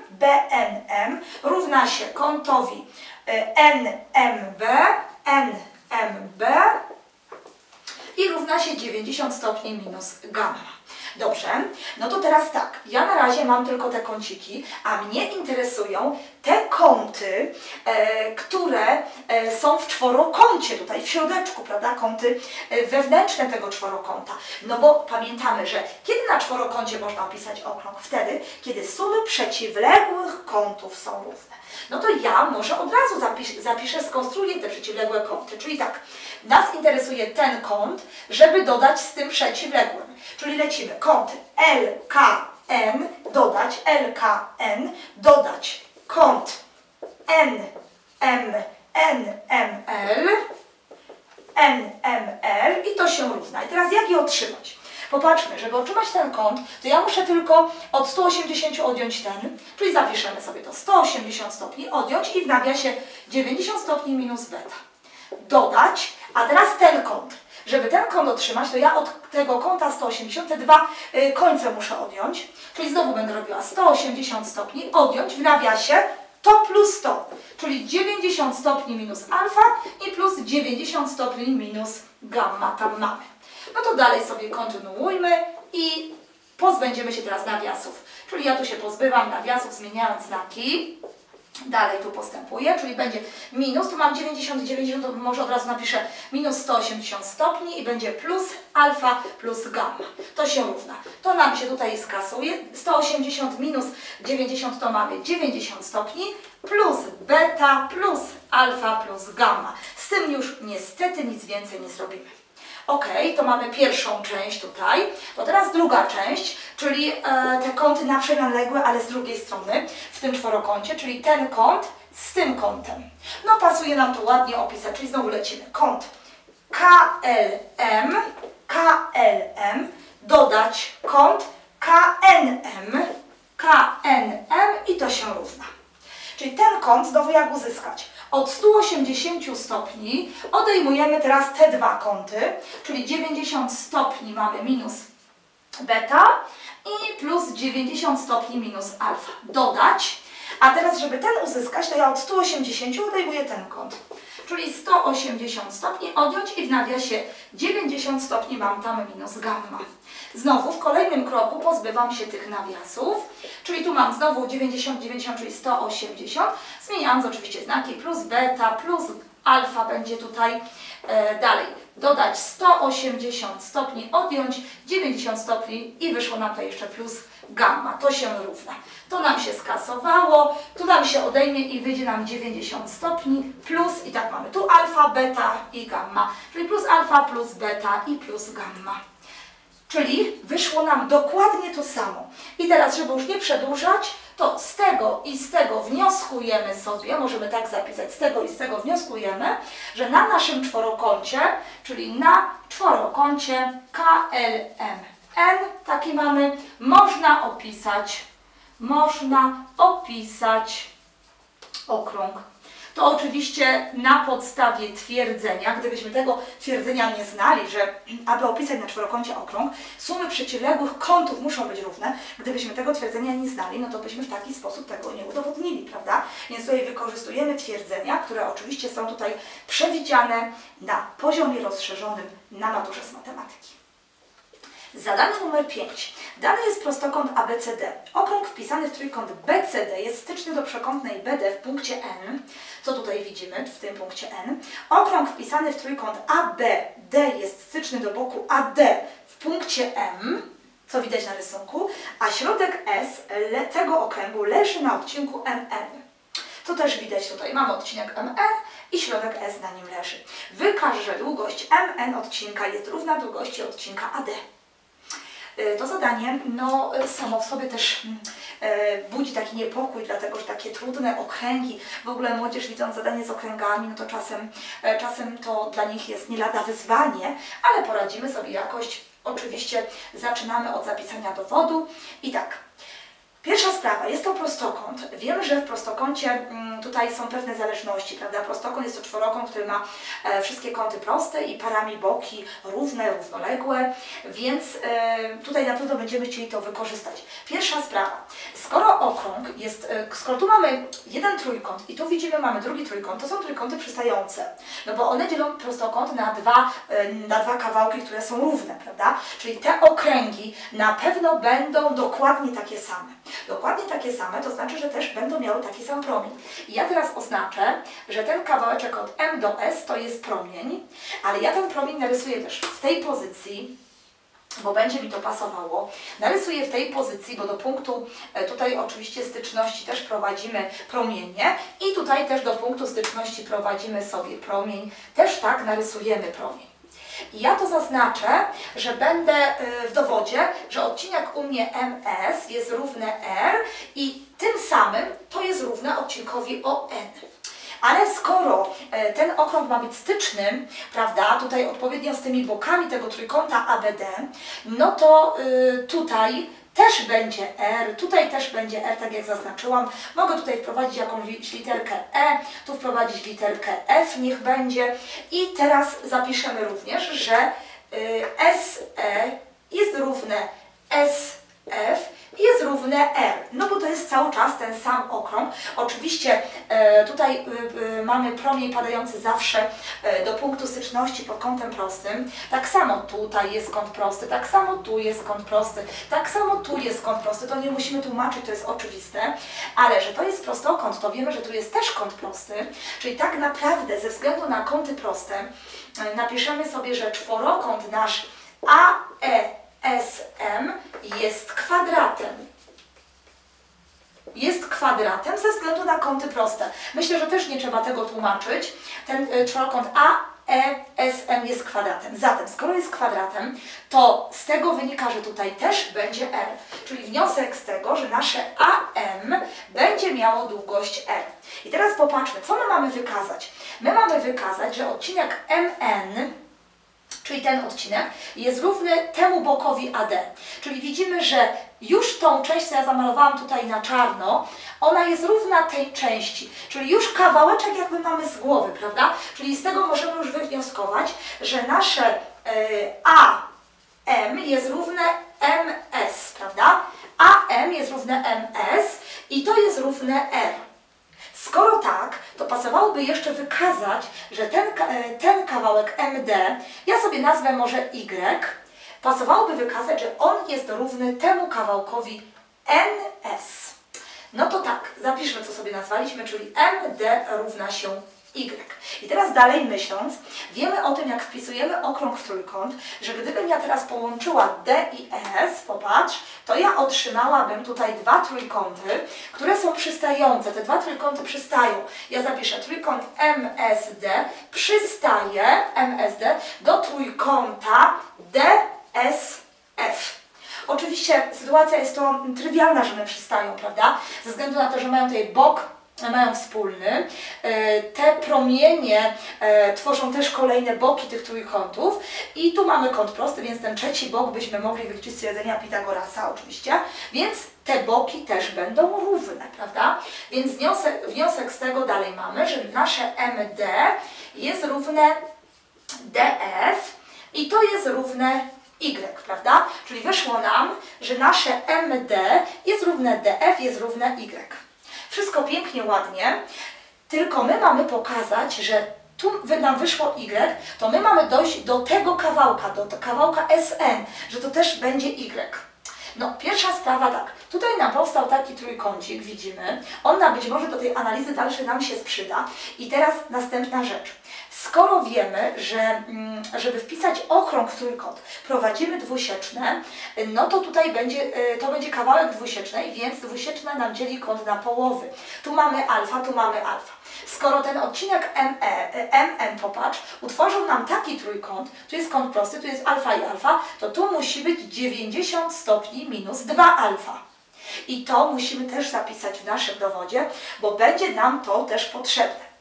BNM równa się kątowi NMB i równa się 90 stopni minus gamma. Dobrze, no to teraz tak, ja na razie mam tylko te kąciki, a mnie interesują te kąty, które są w czworokącie, tutaj w środeczku, prawda, kąty wewnętrzne tego czworokąta. No bo pamiętamy, że kiedy na czworokącie można opisać okrąg? Wtedy, kiedy sumy przeciwległych kątów są równe. No to ja może od razu zapiszę, skonstruuję te przeciwległe kąty. Czyli tak, nas interesuje ten kąt, żeby dodać z tym przeciwległym. Czyli lecimy kąt LKN, dodać kąt NML i to się równa. I teraz jak je otrzymać? Popatrzmy, żeby otrzymać ten kąt, to ja muszę tylko od 180 odjąć ten, czyli zapiszemy sobie to 180 stopni odjąć i w nawiasie 90 stopni minus beta. Dodać, a teraz ten kąt. Żeby ten kąt otrzymać, to ja od tego kąta 180 dwa końce muszę odjąć, czyli znowu będę robiła 180 stopni, odjąć w nawiasie to plus to, czyli 90 stopni minus alfa i plus 90 stopni minus gamma tam mamy. No to dalej sobie kontynuujmy i pozbędziemy się teraz nawiasów. Czyli ja tu się pozbywam nawiasów, zmieniając znaki. Dalej tu postępuję, czyli będzie minus, tu mam 90 i 90, to może od razu napiszę minus 180 stopni i będzie plus alfa plus gamma. To się równa. To nam się tutaj skasuje. 180 minus 90 to mamy 90 stopni plus beta plus alfa plus gamma. Z tym już niestety nic więcej nie zrobimy. Ok, to mamy pierwszą część tutaj, to teraz druga część, czyli te kąty na przeciwległe, ale z drugiej strony, w tym czworokącie, czyli ten kąt z tym kątem. No pasuje nam to ładnie opisać, czyli znowu lecimy. Kąt KLM, KLM, dodać kąt KNM, KNM i to się równa. Czyli ten kąt znowu jak uzyskać? Od 180 stopni odejmujemy teraz te dwa kąty, czyli 90 stopni mamy minus beta i plus 90 stopni minus alfa. Dodać, a teraz żeby ten uzyskać, to ja od 180 odejmuję ten kąt, czyli 180 stopni odjąć i w nawiasie 90 stopni mam tam minus gamma. Znowu w kolejnym kroku pozbywam się tych nawiasów, czyli tu mam znowu 90, 90, czyli 180, zmieniając oczywiście znaki, plus beta, plus alfa będzie tutaj dalej. Dodać 180 stopni, odjąć 90 stopni i wyszło nam to jeszcze plus gamma. To się równa. To nam się skasowało, tu nam się odejmie i wyjdzie nam 90 stopni plus i tak mamy tu alfa, beta i gamma, czyli plus alfa, plus beta i plus gamma. Czyli wyszło nam dokładnie to samo. I teraz, żeby już nie przedłużać, to z tego i z tego wnioskujemy sobie, możemy tak zapisać, z tego i z tego wnioskujemy, że na naszym czworokącie, czyli na czworokącie KLMN, taki mamy, można opisać okrąg. To oczywiście na podstawie twierdzenia, gdybyśmy tego twierdzenia nie znali, że aby opisać na czworokącie okrąg, sumy przeciwległych kątów muszą być równe. Gdybyśmy tego twierdzenia nie znali, no to byśmy w taki sposób tego nie udowodnili, prawda? Więc tutaj wykorzystujemy twierdzenia, które oczywiście są tutaj przewidziane na poziomie rozszerzonym na maturze z matematyki. Zadanie numer 5. Dany jest prostokąt ABCD. Okrąg wpisany w trójkąt BCD jest styczny do przekątnej BD w punkcie N. Co tutaj widzimy w tym punkcie N? Okrąg wpisany w trójkąt ABD jest styczny do boku AD w punkcie M, co widać na rysunku, a środek S tego okręgu leży na odcinku MN. To też widać tutaj. Mamy odcinek MN i środek S na nim leży. Wykaż, że długość MN odcinka jest równa długości odcinka AD. To zadanie no, samo w sobie też budzi taki niepokój, dlatego że takie trudne okręgi, w ogóle młodzież widząc zadanie z okręgami, no to czasem to dla nich jest nie lada wyzwanie, ale poradzimy sobie jakoś. Oczywiście zaczynamy od zapisania dowodu i tak. Pierwsza sprawa, jest to prostokąt. Wiemy, że w prostokącie tutaj są pewne zależności, prawda? Prostokąt jest to czworokąt, który ma wszystkie kąty proste i parami boki równe, równoległe, więc tutaj na pewno będziemy chcieli to wykorzystać. Pierwsza sprawa, skoro okrąg jest, skoro tu mamy jeden trójkąt i tu widzimy, mamy drugi trójkąt, to są trójkąty przystające, no bo one dzielą prostokąt na dwa kawałki, które są równe, prawda? Czyli te okręgi na pewno będą dokładnie takie same. Dokładnie takie same, to znaczy, że też będą miały taki sam promień. I ja teraz oznaczę, że ten kawałeczek od M do S to jest promień, ale ja ten promień narysuję też w tej pozycji, bo będzie mi to pasowało. Narysuję w tej pozycji, bo do punktu tutaj oczywiście styczności też prowadzimy promienie i tutaj też do punktu styczności prowadzimy sobie promień. Też tak narysujemy promień. I ja to zaznaczę, że będę w dowodzie, że odcinek u mnie MS jest równy R i tym samym to jest równe odcinkowi ON. Ale skoro ten okrąg ma być styczny, prawda, tutaj odpowiednio z tymi bokami tego trójkąta ABD, no to tutaj też będzie R, tutaj też będzie R, tak jak zaznaczyłam. Mogę tutaj wprowadzić jakąś literkę E, tu wprowadzić literkę F, niech będzie. I teraz zapiszemy również, że SE jest równe SF jest równe R, no bo to jest cały czas ten sam okrąg. Oczywiście tutaj mamy promień padający zawsze do punktu styczności pod kątem prostym. Tak samo tutaj jest kąt prosty, tak samo tu jest kąt prosty, tak samo tu jest kąt prosty. To nie musimy tłumaczyć, to jest oczywiste, ale że to jest prostokąt, to wiemy, że tu jest też kąt prosty, czyli tak naprawdę ze względu na kąty proste napiszemy sobie, że czworokąt nasz AESM jest kwadratem. Jest kwadratem ze względu na kąty proste. Myślę, że też nie trzeba tego tłumaczyć. Ten czworokąt AESM jest kwadratem. Zatem, skoro jest kwadratem, to z tego wynika, że tutaj też będzie R. Czyli wniosek z tego, że nasze AM będzie miało długość R. I teraz popatrzmy, co my mamy wykazać. My mamy wykazać, że odcinek MN, czyli ten odcinek, jest równy temu bokowi AD. Czyli widzimy, że już tą część, co ja zamalowałam tutaj na czarno, ona jest równa tej części. Czyli już kawałeczek jakby mamy z głowy, prawda? Czyli z tego możemy już wywnioskować, że nasze AM jest równe MS, prawda? AM jest równe MS i to jest równe R. Skoro tak, to pasowałoby jeszcze wykazać, że ten kawałek MD, ja sobie nazwę może Y, pasowałoby wykazać, że on jest równy temu kawałkowi NS. No to tak, zapiszmy, co sobie nazwaliśmy, czyli MD równa się Y. I teraz dalej myśląc, wiemy o tym, jak wpisujemy okrąg w trójkąt, że gdybym ja teraz połączyła D i S, popatrz, to ja otrzymałabym tutaj dwa trójkąty, które są przystające. Te dwa trójkąty przystają. Ja zapiszę trójkąt MSD przystaje, MSD, do trójkąta DSF. Oczywiście sytuacja jest to trywialna, że one przystają, prawda? Ze względu na to, że mają tutaj bok, mają wspólny. Te promienie tworzą też kolejne boki tych trójkątów i tu mamy kąt prosty, więc ten trzeci bok byśmy mogli wyliczyć z stwierdzenia Pitagorasa oczywiście, więc te boki też będą równe, prawda? Więc wniosek z tego dalej mamy, że nasze MD jest równe DF i to jest równe Y, prawda? Czyli wyszło nam, że nasze MD jest równe DF, jest równe Y. Wszystko pięknie, ładnie, tylko my mamy pokazać, że tu nam wyszło Y, to my mamy dojść do tego kawałka, do kawałka SN, że to też będzie Y. No, pierwsza sprawa tak, tutaj nam powstał taki trójkącik, widzimy, on nam być może do tej analizy dalszej nam się przyda. I teraz następna rzecz. Skoro wiemy, że żeby wpisać okrąg w trójkąt, prowadzimy dwusieczne, no to tutaj to będzie kawałek dwusiecznej, więc dwusieczna nam dzieli kąt na połowy. Tu mamy alfa, tu mamy alfa. Skoro ten odcinek MN, popatrz, utworzył nam taki trójkąt, tu jest kąt prosty, tu jest alfa i alfa, to tu musi być 90 stopni minus 2 alfa. I to musimy też zapisać w naszym dowodzie, bo będzie nam to też potrzebne.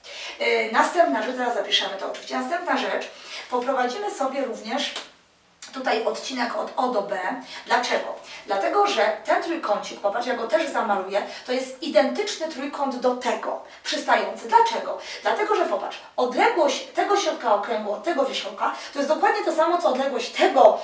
Następna rzecz, teraz zapiszemy to oczywiście, następna rzecz, poprowadzimy sobie również tutaj odcinek od O do B. Dlaczego? Dlatego, że ten trójkącik, popatrz, ja go też zamaluję, to jest identyczny trójkąt do tego, przystający. Dlaczego? Dlatego, że popatrz, odległość tego środka okręgu od tego wierzchołka to jest dokładnie to samo, co odległość tego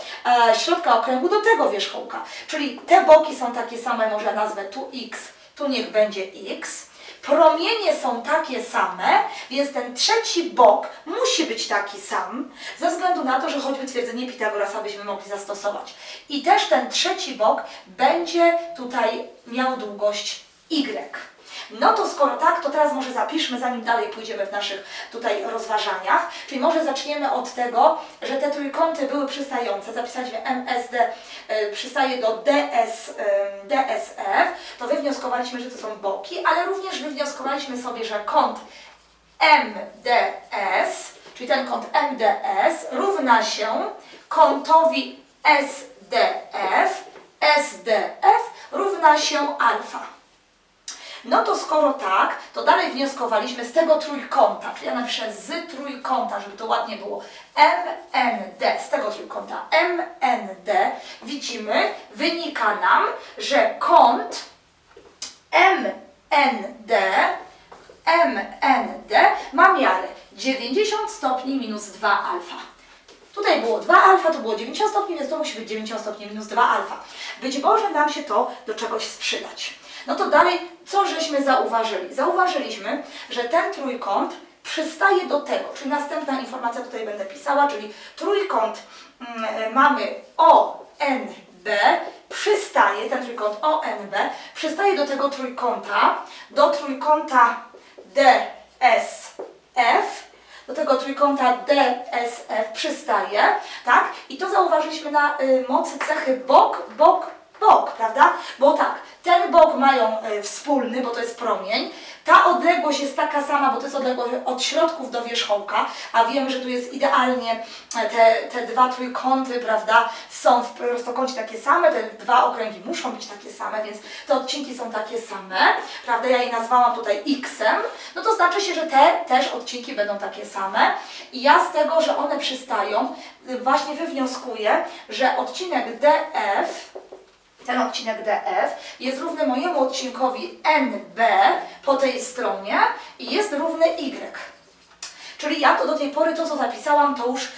środka okręgu do tego wierzchołka. Czyli te boki są takie same, może nazwę tu X, tu niech będzie X. Promienie są takie same, więc ten trzeci bok musi być taki sam, ze względu na to, że choćby twierdzenie Pitagorasa byśmy mogli zastosować. I też ten trzeci bok będzie tutaj miał długość Y. No to skoro tak, to teraz może zapiszmy, zanim dalej pójdziemy w naszych tutaj rozważaniach, czyli może zaczniemy od tego, że te trójkąty były przystające, zapisaliśmy MSD przystaje do DSF, to wywnioskowaliśmy, że to są boki, ale również wywnioskowaliśmy sobie, że kąt MDS, czyli ten kąt MDS równa się kątowi SDF, SDF równa się alfa. No to skoro tak, to dalej wnioskowaliśmy z tego trójkąta, czyli ja napiszę z trójkąta, żeby to ładnie było, MND, z tego trójkąta MND, widzimy, wynika nam, że kąt MND ma miarę 90 stopni minus 2 alfa. Tutaj było 2 alfa, to było 90 stopni, więc to musi być 90 stopni minus 2 alfa. Być może nam się to do czegoś sprzydać. No to dalej, co żeśmy zauważyli? Zauważyliśmy, że ten trójkąt przystaje do tego, czyli następna informacja tutaj będę pisała, czyli trójkąt mamy ONB, przystaje, ten trójkąt ONB przystaje do tego trójkąta, do trójkąta DSF, do tego trójkąta DSF przystaje, tak? I to zauważyliśmy na mocy cechy bok, bok, bok, prawda? Bo tak, ten bok mają wspólny, bo to jest promień, ta odległość jest taka sama, bo to jest odległość od środków do wierzchołka, a wiemy, że tu jest idealnie te dwa trójkąty, prawda, są w prostokącie takie same, te dwa okręgi muszą być takie same, więc te odcinki są takie same, prawda, ja je nazwałam tutaj x-em, no to znaczy się, że te też odcinki będą takie same i ja z tego, że one przystają, właśnie wywnioskuję, że odcinek DF, ten odcinek DF jest równy mojemu odcinkowi NB po tej stronie i jest równy Y. Czyli ja to do tej pory, to co zapisałam, to już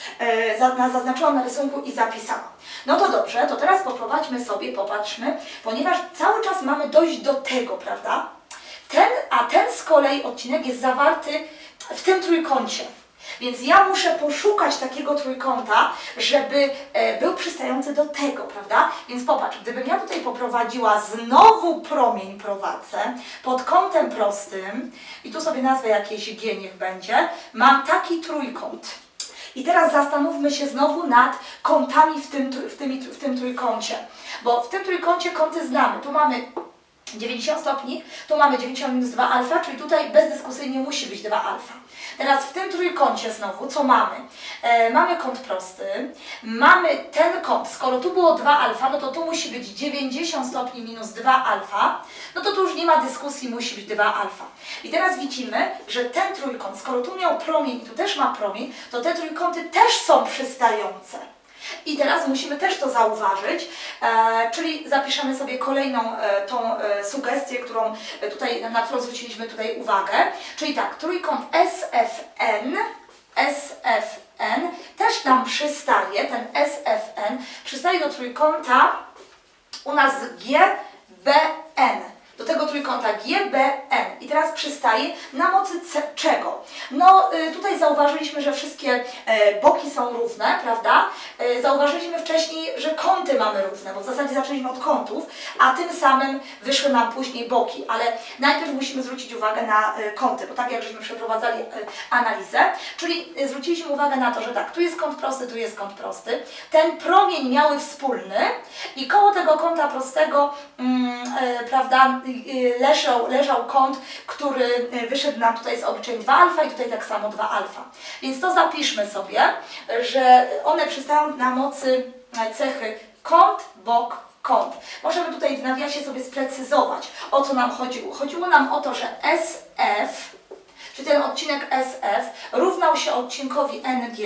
zaznaczyłam na rysunku i zapisałam. No to dobrze, to teraz poprowadźmy sobie, popatrzmy, ponieważ cały czas mamy dojść do tego, prawda? A ten z kolei odcinek jest zawarty w tym trójkącie. Więc ja muszę poszukać takiego trójkąta, żeby był przystający do tego, prawda? Więc popatrz, gdybym ja tutaj poprowadziła, znowu promień prowadzę pod kątem prostym i tu sobie nazwę jakieś G niech będzie, mam taki trójkąt. I teraz zastanówmy się znowu nad kątami w tym trójkącie, bo w tym trójkącie kąty znamy. Tu mamy 90 stopni, tu mamy 90 minus 2 alfa, czyli tutaj bezdyskusyjnie musi być 2 alfa. Teraz w tym trójkącie znowu, co mamy? Mamy kąt prosty, mamy ten kąt, skoro tu było 2 alfa, no to tu musi być 90 stopni minus 2 alfa, no to tu już nie ma dyskusji, musi być 2 alfa. I teraz widzimy, że ten trójkąt, skoro tu miał promień i tu też ma promień, to te trójkąty też są przystające. I teraz musimy też to zauważyć, czyli zapiszemy sobie kolejną tą sugestię, którą tutaj, na którą zwróciliśmy tutaj uwagę. Czyli tak, trójkąt SFN też nam przystaje, ten SFN przystaje do trójkąta u nas GBN. Do tego trójkąta GBN. I teraz przystaje na mocy czego? No tutaj zauważyliśmy, że wszystkie boki są równe, prawda? Zauważyliśmy wcześniej, że kąty mamy równe, bo w zasadzie zaczęliśmy od kątów, a tym samym wyszły nam później boki, ale najpierw musimy zwrócić uwagę na kąty, bo tak jak żeśmy przeprowadzali analizę, czyli zwróciliśmy uwagę na to, że tak, tu jest kąt prosty, tu jest kąt prosty, ten promień miały wspólny i koło tego kąta prostego, prawda, leżał kąt, który wyszedł nam tutaj z obliczeń 2 alfa i tutaj tak samo 2 alfa. Więc to zapiszmy sobie, że one przystają na mocy cechy kąt, bok, kąt. Możemy tutaj w nawiasie sobie sprecyzować, o co nam chodziło. Chodziło nam o to, że SF, czyli ten odcinek SF równał się odcinkowi NG,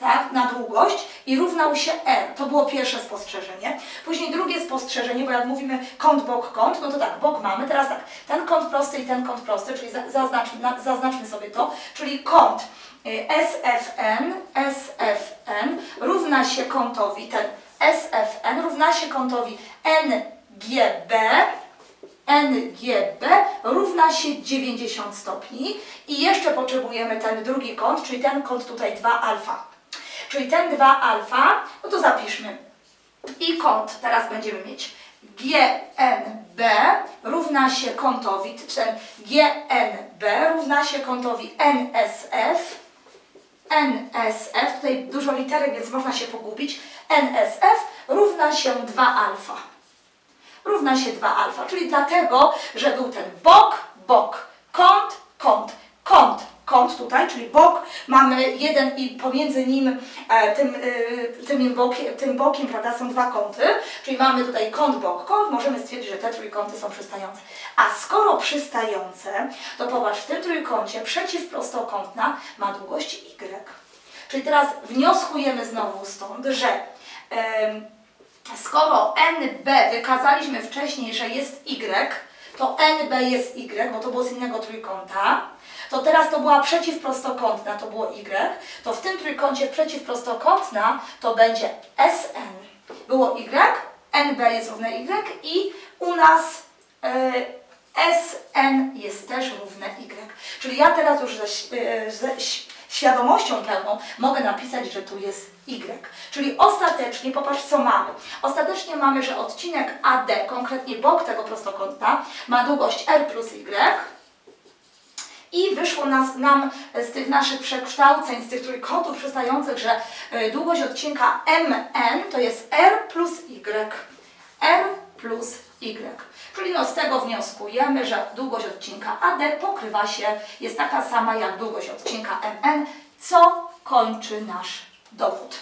tak, na długość i równał się R. To było pierwsze spostrzeżenie. Później drugie spostrzeżenie, bo jak mówimy kąt, bok, kąt, no to tak, bok mamy. Teraz tak, ten kąt prosty i ten kąt prosty, czyli zaznaczmy sobie to, czyli kąt SFN równa się kątowi, ten SFN równa się kątowi NGB równa się 90 stopni i jeszcze potrzebujemy ten drugi kąt, czyli ten kąt tutaj 2 alfa. Czyli ten 2 alfa, no to zapiszmy. I kąt teraz będziemy mieć GNB równa się kątowi, ten GNB równa się kątowi NSF, tutaj dużo literek, więc można się pogubić, NSF równa się 2 alfa. Równa się 2 alfa, czyli dlatego, że był ten bok, bok, kąt, kąt, kąt. kąt tutaj, czyli bok, mamy jeden i pomiędzy nim, tym bokiem, prawda, są dwa kąty, czyli mamy tutaj kąt, bok, kąt, możemy stwierdzić, że te trójkąty są przystające. A skoro przystające, to popatrz, w tym trójkącie przeciwprostokątna ma długość y. Czyli teraz wnioskujemy znowu stąd, że skoro NB wykazaliśmy wcześniej, że jest y, to NB jest y, bo to było z innego trójkąta, to teraz to była przeciwprostokątna, to było y, to w tym trójkącie przeciwprostokątna to będzie SN. Było y, NB jest równe y i u nas SN jest też równe y. Czyli ja teraz już ze świadomością pełną mogę napisać, że tu jest y. Czyli ostatecznie, popatrz co mamy. Ostatecznie mamy, że odcinek AD, konkretnie bok tego prostokąta, ma długość r plus y. I wyszło nam z tych naszych przekształceń, z tych trójkątów przystających, że długość odcinka MN to jest r plus y. R plus y. Czyli no z tego wnioskujemy, że długość odcinka AD pokrywa się, jest taka sama jak długość odcinka MN, co kończy nasz dowód.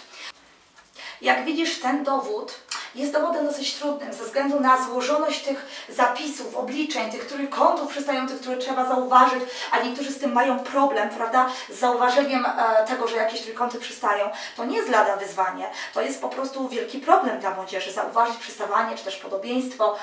Jak widzisz, ten dowód jest dowodem dosyć trudnym ze względu na złożoność tych zapisów, obliczeń, tych trójkątów przystających, które trzeba zauważyć, a niektórzy z tym mają problem, prawda, z zauważeniem tego, że jakieś trójkąty przystają. To nie jest lada wyzwanie, to jest po prostu wielki problem dla młodzieży, zauważyć przystawanie, czy też podobieństwo,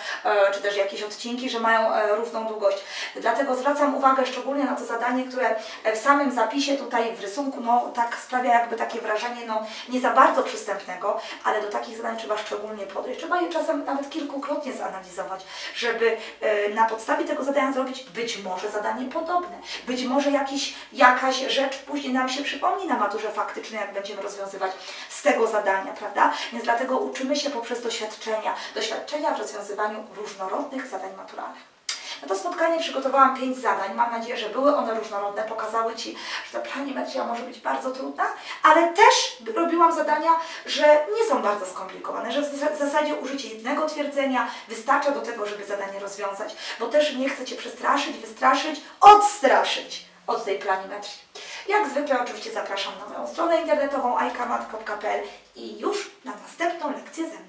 czy też jakieś odcinki, że mają równą długość. Dlatego zwracam uwagę szczególnie na to zadanie, które w samym zapisie tutaj w rysunku no, tak sprawia jakby takie wrażenie no, nie za bardzo przystępnego, ale do takich zadań trzeba szczególnie podejść. Trzeba je czasem nawet kilkukrotnie zanalizować, żeby na podstawie tego zadania zrobić być może zadanie podobne, być może jakaś rzecz później nam się przypomni na maturze faktycznej, jak będziemy rozwiązywać z tego zadania, prawda? Więc dlatego uczymy się poprzez doświadczenia w rozwiązywaniu różnorodnych zadań maturalnych. Na to spotkanie przygotowałam 5 zadań. Mam nadzieję, że były one różnorodne, pokazały Ci, że ta planimetria może być bardzo trudna, ale też robiłam zadania, że nie są bardzo skomplikowane, że w zasadzie użycie jednego twierdzenia wystarcza do tego, żeby zadanie rozwiązać, bo też nie chcę Cię przestraszyć, wystraszyć, odstraszyć od tej planimetrii. Jak zwykle oczywiście zapraszam na moją stronę internetową ajkamat.pl i już na następną lekcję ze mną.